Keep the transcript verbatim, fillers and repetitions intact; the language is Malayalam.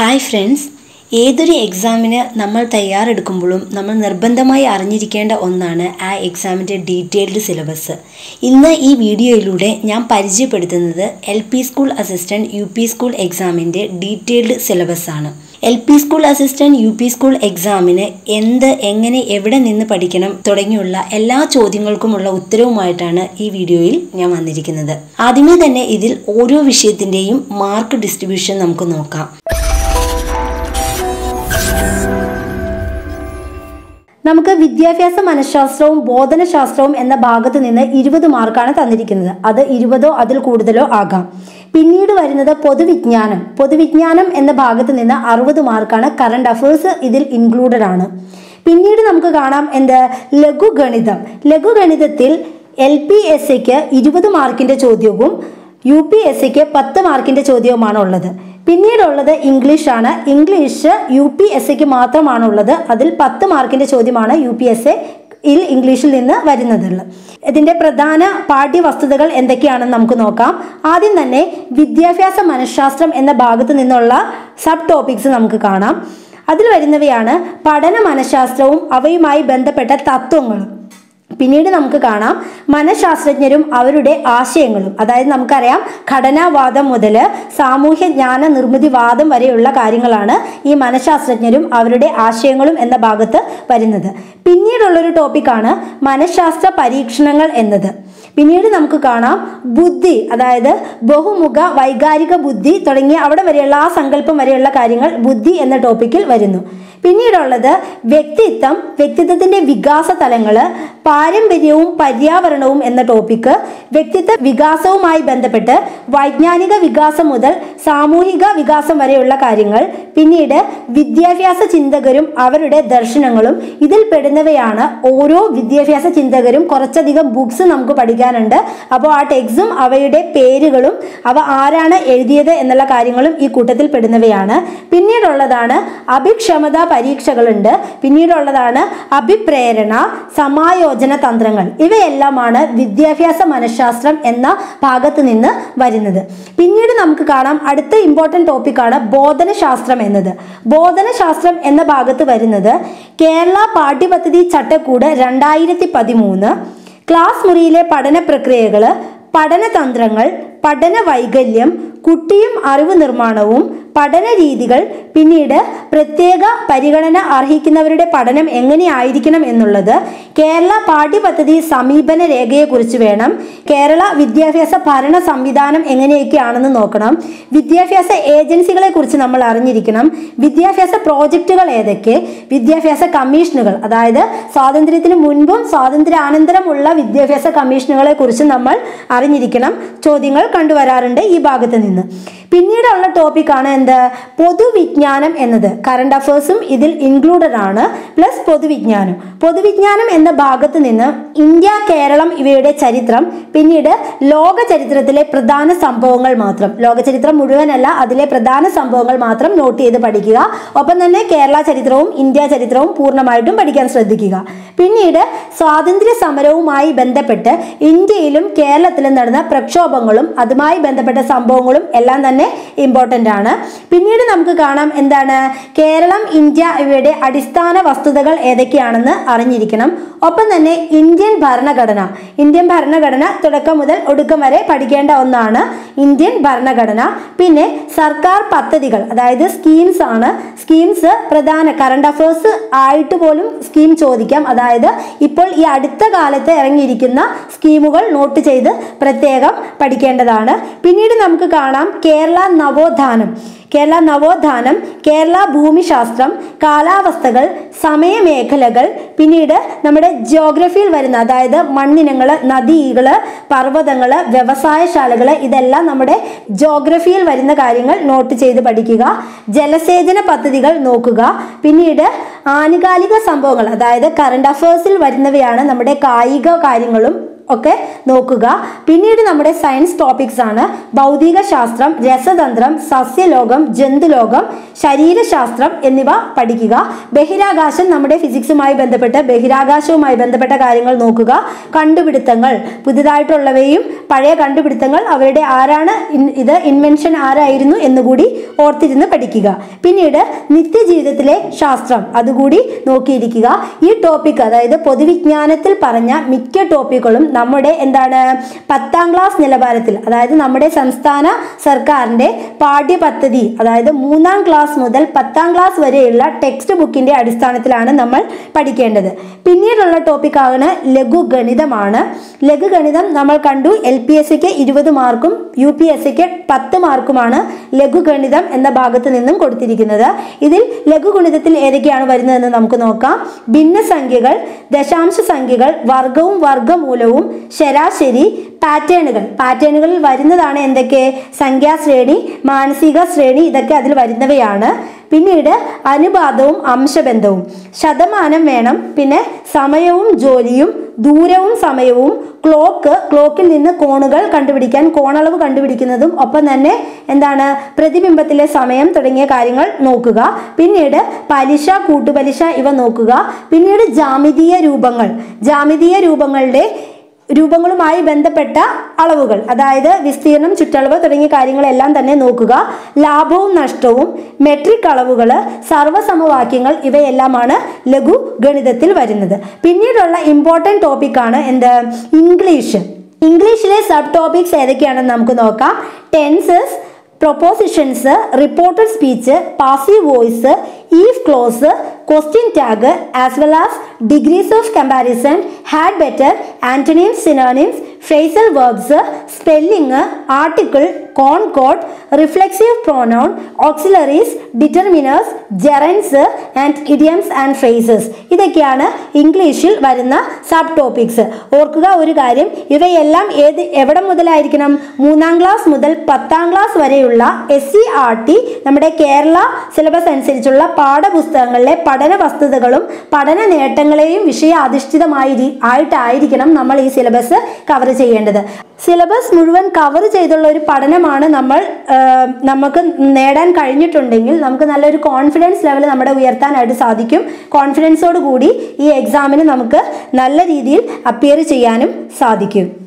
Hi friends, ഏതൊരു എക്സാമിനെ നമ്മൾ തയ്യാറെടുക്കുമ്പോഴും നമ്മൾ നിർബന്ധമായി അറിഞ്ഞിരിക്കേണ്ട ഒന്നാണ് ആ എക്സാമിന്റെ ഡീറ്റെയിൽഡ് സിലബസ്. ഇന്ന് ഈ വീഡിയോയിലൂടെ ഞാൻ പരിചയപ്പെടുത്തുന്നത് L P school assistant U P school എക്സാമിന്റെ ഡീറ്റെയിൽഡ് സിലബസ് ആണ്. L P school assistant U P school എക്സാമിനെ എന്ത് എങ്ങനെ എവിടെ നിന്ന് പഠിക്കണം തുടങ്ങിയുള്ള എല്ലാ ചോദ്യങ്ങൾക്കുമുള്ള ഉത്തരവുമായിട്ടാണ് ഈ വീഡിയോയിൽ ഞാൻ വന്നിരിക്കുന്നത്. ആദ്യമേ തന്നെ ഇതിൽ ഓരോ വിഷയത്തിന്റെയും മാർക്ക് ഡിസ്ട്രിബ്യൂഷൻ നമുക്ക് നോക്കാം. നമുക്ക് വിദ്യാഭ്യാസ മനഃശാസ്ത്രവും ബോധനശാസ്ത്രവും എന്ന ഭാഗത്ത് നിന്ന് ഇരുപത് മാർക്കാണ് തന്നിരിക്കുന്നത്. അത് ഇരുപതോ അതിൽ കൂടുതലോ ആകാം. പിന്നീട് വരുന്നത് പൊതുവിജ്ഞാനം. പൊതുവിജ്ഞാനം എന്ന ഭാഗത്ത് നിന്ന് അറുപത് മാർക്കാണ്. കറണ്ട് അഫയേഴ്സ് ഇതിൽ ഇൻക്ലൂഡഡ് ആണ്. പിന്നീട് നമുക്ക് കാണാം എന്ത് ലഘുഗണിതം. ലഘുഗണിതത്തിൽ എൽ പി എസ് എക്ക് ഇരുപത് മാർക്കിൻ്റെ ചോദ്യവും യു പി എസ് സിക്ക് പത്ത് മാർക്കിൻ്റെ ചോദ്യവുമാണ് ഉള്ളത്. പിന്നീടുള്ളത് ഇംഗ്ലീഷാണ്. ഇംഗ്ലീഷ് യു പി എസ് സിക്ക് മാത്രമാണുള്ളത്. അതിൽ പത്ത് മാർക്കിൻ്റെ ചോദ്യമാണ് യു പി എസ് സിയിൽ ഇംഗ്ലീഷിൽ നിന്ന് വരുന്നതുള്ളത്. ഇതിൻ്റെ പ്രധാന പാഠ്യവസ്തുതകൾ എന്തൊക്കെയാണെന്ന് നമുക്ക് നോക്കാം. ആദ്യം തന്നെ വിദ്യാഭ്യാസ മനഃശാസ്ത്രം എന്ന ഭാഗത്ത് നിന്നുള്ള സബ് ടോപ്പിക്സ് നമുക്ക് കാണാം. അതിൽ വരുന്നവയാണ് പഠന മനഃശാസ്ത്രവും അവയുമായി ബന്ധപ്പെട്ട തത്വങ്ങളും. പിന്നീട് നമുക്ക് കാണാം മനഃശാസ്ത്രജ്ഞരും അവരുടെ ആശയങ്ങളും. അതായത് നമുക്കറിയാം ഘടനാവാദം മുതൽ സാമൂഹ്യ ജ്ഞാന നിർമ്മിതിവാദം വരെയുള്ള കാര്യങ്ങളാണ് ഈ മനഃശാസ്ത്രജ്ഞരും അവരുടെ ആശയങ്ങളും എന്ന ഭാഗത്ത് വരുന്നത്. പിന്നീടുള്ളൊരു ടോപ്പിക്കാണ് മനഃശാസ്ത്ര പരീക്ഷണങ്ങൾ എന്നത്. പിന്നീട് നമുക്ക് കാണാം ബുദ്ധി, അതായത് ബഹുമുഖ വൈകാരിക ബുദ്ധി തുടങ്ങിയ അവിടെ വരെയുള്ള ആ സങ്കല്പം വരെയുള്ള കാര്യങ്ങൾ ബുദ്ധി എന്ന ടോപ്പിക്കിൽ വരുന്നു. പിന്നീടുള്ളത് വ്യക്തിത്വം, വ്യക്തിത്വത്തിൻ്റെ വികാസ തലങ്ങൾ, പാരമ്പര്യവും പര്യാവരണവും എന്ന ടോപ്പിക്ക്. വ്യക്തിത്വ വികാസവുമായി ബന്ധപ്പെട്ട് വൈജ്ഞാനിക വികാസം മുതൽ സാമൂഹിക വികാസം വരെയുള്ള കാര്യങ്ങൾ. പിന്നീട് വിദ്യാഭ്യാസ ചിന്തകരും അവരുടെ ദർശനങ്ങളും. ഇതിൽ പെടുന്നവയാണ് ഓരോ വിദ്യാഭ്യാസ ചിന്തകരും കുറച്ചധികം ബുക്സ് നമുക്ക് പഠിക്കാനുണ്ട്. അപ്പോൾ ആ ടെക്സ്റ്റും അവയുടെ പേരുകളും അവ ആരാണ് എഴുതിയത് എന്നുള്ള കാര്യങ്ങളും ഈ കൂട്ടത്തിൽ പെടുന്നവയാണ്. പിന്നീടുള്ളതാണ് അഭിക്ഷമതാ പരീക്ഷകളുണ്ട്. പിന്നീടുള്ളതാണ് അഭിപ്രേരണ, സമായോജന തന്ത്രങ്ങൾ. ഇവയെല്ലാമാണ് വിദ്യാഭ്യാസ മനഃശാസ്ത്രം എന്ന ഭാഗത്ത് നിന്ന് വരുന്നത്. പിന്നീട് നമുക്ക് കാണാം അടുത്ത ഇമ്പോർട്ടൻ്റ് ടോപ്പിക്കാണ് ബോധനശാസ്ത്രം എന്നത്. ബോധനശാസ്ത്രം എന്ന ഭാഗത്ത് വരുന്നത് കേരള പാഠ്യപദ്ധതി ചട്ടക്കൂട് രണ്ടായിരത്തി പതിമൂന്ന്, ക്ലാസ് മുറിയിലെ പഠന പ്രക്രിയകൾ, പഠനതന്ത്രങ്ങൾ, പഠന വൈകല്യം, കുട്ടിയും അറിവ് നിർമ്മാണവും, പഠന രീതികൾ, പിന്നീട് പ്രത്യേക പരിഗണന അർഹിക്കുന്നവരുടെ പഠനം എങ്ങനെയായിരിക്കണം എന്നുള്ളത്, കേരള പാഠ്യപദ്ധതി സമീപന രേഖയെക്കുറിച്ച് വേണം, കേരള വിദ്യാഭ്യാസ ഭരണ സംവിധാനം എങ്ങനെയൊക്കെയാണെന്ന് നോക്കണം, വിദ്യാഭ്യാസ ഏജൻസികളെക്കുറിച്ച് നമ്മൾ അറിഞ്ഞിരിക്കണം, വിദ്യാഭ്യാസ പ്രോജക്റ്റുകൾ ഏതൊക്കെ, വിദ്യാഭ്യാസ കമ്മീഷനുകൾ, അതായത് സ്വാതന്ത്ര്യത്തിന് മുൻപും സ്വാതന്ത്ര്യാനന്തരമുള്ള വിദ്യാഭ്യാസ കമ്മീഷനുകളെക്കുറിച്ച് നമ്മൾ അറിഞ്ഞിരിക്കണം. ചോദ്യങ്ങൾ കണ്ടുവരാറുണ്ട് ഈ ഭാഗത്ത് നിന്ന്. പിന്നീടുള്ള ടോപ്പിക്കാണ് എന്ത് പൊതുവിജ്ഞാനം എന്നത്. കറണ്ട് അഫയേഴ്സും ഇതിൽ ഇൻക്ലൂഡഡ് ആണ്, പ്ലസ് പൊതുവിജ്ഞാനം. പൊതുവിജ്ഞാനം എന്ന ഭാഗത്ത് നിന്ന് ഇന്ത്യ, കേരളം ഇവയുടെ ചരിത്രം, പിന്നീട് ലോക ചരിത്രത്തിലെ പ്രധാന സംഭവങ്ങൾ മാത്രം, ലോക ചരിത്രം മുഴുവനല്ല, അതിലെ പ്രധാന സംഭവങ്ങൾ മാത്രം നോട്ട് ചെയ്ത് പഠിക്കുക. ഒപ്പം തന്നെ കേരള ചരിത്രവും ഇന്ത്യ ചരിത്രവും പൂർണ്ണമായിട്ടും പഠിക്കാൻ ശ്രദ്ധിക്കുക. പിന്നീട് സ്വാതന്ത്ര്യ സമരവുമായി ബന്ധപ്പെട്ട് ഇന്ത്യയിലും കേരളത്തിലും നടന്ന പ്രക്ഷോഭങ്ങളും അതുമായി ബന്ധപ്പെട്ട സംഭവങ്ങളും എല്ലാം തന്നെ ഇമ്പോർട്ടൻ്റ് ആണ്. പിന്നീട് നമുക്ക് കാണാം എന്താണ് കേരളം, ഇന്ത്യ ഇവയുടെ അടിസ്ഥാന വസ്തുതകൾ ഏതൊക്കെയാണെന്ന് അറിഞ്ഞിരിക്കണം. ഒപ്പം തന്നെ ഇന്ത്യൻ ഭരണഘടന, ഇന്ത്യൻ ഭരണഘടന തുടക്കം മുതൽ ഒടുക്കം വരെ പഠിക്കേണ്ട ഒന്നാണ് ഇന്ത്യൻ ഭരണഘടന. പിന്നെ സർക്കാർ പദ്ധതികൾ, അതായത് സ്കീംസ് ആണ്. സ്കീംസ് പ്രധാന കറണ്ട് അഫയേഴ്സ് ആയിട്ട് പോലും സ്കീം ചോദിക്കാം. അതായത് ഇപ്പോൾ ഈ അടുത്ത കാലത്ത് ഇറങ്ങിയിരിക്കുന്ന സ്കീമുകൾ നോട്ട് ചെയ്ത് പ്രത്യേകം പഠിക്കേണ്ടതാണ്. പിന്നീട് നമുക്ക് കാണാം കേരള നവോത്ഥാനം, കേരള നവോത്ഥാനം, കേരള ഭൂമിശാസ്ത്രം, കാലാവസ്ഥകൾ, സമയമേഖലകൾ, പിന്നീട് നമ്മുടെ ജിയോഗ്രഫിയിൽ വരുന്ന, അതായത് മണ്ണിനങ്ങൾ, നദികൾ, പർവ്വതങ്ങൾ, വ്യവസായശാലകൾ, ഇതെല്ലാം നമ്മുടെ ജിയോഗ്രഫിയിൽ വരുന്ന കാര്യങ്ങൾ നോട്ട് ചെയ്ത് പഠിക്കുക. ജലസേചന പദ്ധതികൾ നോക്കുക. പിന്നീട് ആനുകാലിക സംഭവങ്ങൾ, അതായത് കറണ്ട് അഫയേഴ്സിൽ വരുന്നവയാണ് നമ്മുടെ കായിക കാര്യങ്ങളും Okay, Nokuga, Pinid Namade science topics ana, Baudiga Shastram, Jasadandram, Sasyalogam, Jendulogam, Sharira Shastram, Eniba, Padikiga, Behiragashan Namade physics my Bendapeta, Behiragasho my Bendapeta Karingal Nokuga, Kandubitangal, Puddhaitolavayim, Pare Kandubitangal, Avade Arana in either invention Ara Irinu in the Gudi, Orthid in the Padikiga. Pinida Nithijidatile Shastram, Adugudi, Nokirikiga, E topic other, the Podivicanatil Parana, Mikke topicolum. നമ്മുടെ എന്താണ് പത്താം ക്ലാസ് നിലവാരത്തിൽ അതായത് നമ്മുടെ സംസ്ഥാന സർക്കാരിന്റെ പാഠ്യപദ്ധതി അതായത് മൂന്നാം ക്ലാസ് മുതൽ പത്താം ക്ലാസ് വരെയുള്ള ടെക്സ്റ്റ് ബുക്കിന്റെ അടിസ്ഥാനത്തിലാണ് നമ്മൾ പഠിക്കേണ്ടത്. പിന്നീടുള്ള ടോപ്പിക് ആണ് ലഘുഗണിതമാണ്. ലഘുഗണിതം നമ്മൾ കണ്ടു എൽപിഎസ്എക്ക് ഇരുപത് മാർക്കും യുപിഎസ്എക്ക് പത്ത് മാർക്കുമാണ് ലഘുഗണിതം എന്ന ഭാഗത്തു നിന്നും കൊടുത്തിരിക്കുന്നത്. ഇതിൽ ലഘുഗണിതത്തിൽ ഏതൊക്കെയാണ് വരുന്നതെന്ന് നമുക്ക് നോക്കാം. ഭിന്നസംഖ്യകൾ, ദശാംശ സംഖ്യകൾ, വർഗ്ഗവും വർഗ്ഗമൂലവും Sherashiri pattern, pattern Varinadana and the K Sangya Sreni, Mansiga Sreni, the Kadil Varinavayana, Pinida, Anubadum, Amshabendum, Shadamanam Venam, Pine, Samayum, Jolium, Dureum, Samayum, Cloak, Cloak in the Konagal, Contributan, Konalav Contributanadum, Opanane, and Dana Pradipimbatile Samayam, Tadanga Karingal, Nokuga, Pinida, Palisha, Kutu Palisha, Ivan Nokuga, Pinida Jamidia Rubangal, Jamidia Rubangal Day. രൂപങ്ങളുമായി ബന്ധപ്പെട്ട അളവുകൾ അതായത് വിസ്തീർണം ചുറ്റളവ് തുടങ്ങിയ കാര്യങ്ങളെല്ലാം തന്നെ നോക്കുക ലാഭവും നഷ്ടവും മെട്രിക് അളവുകൾ സർവസമവാക്യങ്ങൾ ഇവയെല്ലാമാണ് ലഘു ഗണിതത്തിൽ വരുന്നത് പിന്നീടുള്ള ഇംപോർട്ടന്റ് ടോപ്പിക് ആണ് എന്താ ഇംഗ്ലീഷ് ഇംഗ്ലീഷിലെ സബ് ടോപ്പിക്സ് ഏതൊക്കെയാണെന്ന് നമുക്ക് നോക്കാം tenses Propositions, reported speech, passive voice, if clause, question tag, as well as degrees of comparison, had better, antonyms, synonyms, phrasal verbs, spelling, article, concord, reflexive pronoun, auxiliaries, determiners, gerunds, and idioms and phrases. ഇതൊക്കെയാണ് ഇംഗ്ലീഷിൽ വരുന്ന സബ് ടോപ്പിക്സ്. ഓർക്കുക ഒരു കാര്യം ഇവയെല്ലാം ഏത് എവിടെ മുതലായിരിക്കണം മൂന്നാം ക്ലാസ് മുതൽ പത്താം ക്ലാസ് വരെയുള്ള എസ് സി ആർ ടി നമ്മുടെ കേരള സിലബസ് അനുസരിച്ചുള്ള പാഠപുസ്തകങ്ങളിലെ പഠന വസ്തുതകളും പഠന നേട്ടങ്ങളെയും വിഷയ അധിഷ്ഠിതമായി ആയിട്ടായിരിക്കണം നമ്മൾ ഈ സിലബസ് കവർ ചെയ്യേണ്ടത്. സിലബസ് മുഴുവൻ കവർ ചെയ്തുള്ള ഒരു പഠനമാണ് നമ്മൾ നമുക്ക് നേടാൻ കഴിഞ്ഞിട്ടുണ്ടെങ്കിൽ നമുക്ക് നല്ലൊരു കോൺഫിഡൻസ് ലെവൽ നമ്മുടെ ഉയർത്താനായിട്ട് സാധിക്കും. കോൺഫിഡൻസോട് കൂടി ഈ എക്സാമിന് നമുക്ക് നല്ല രീതിയിൽ അപ്പിയർ ചെയ്യാനും സാധിക്കും.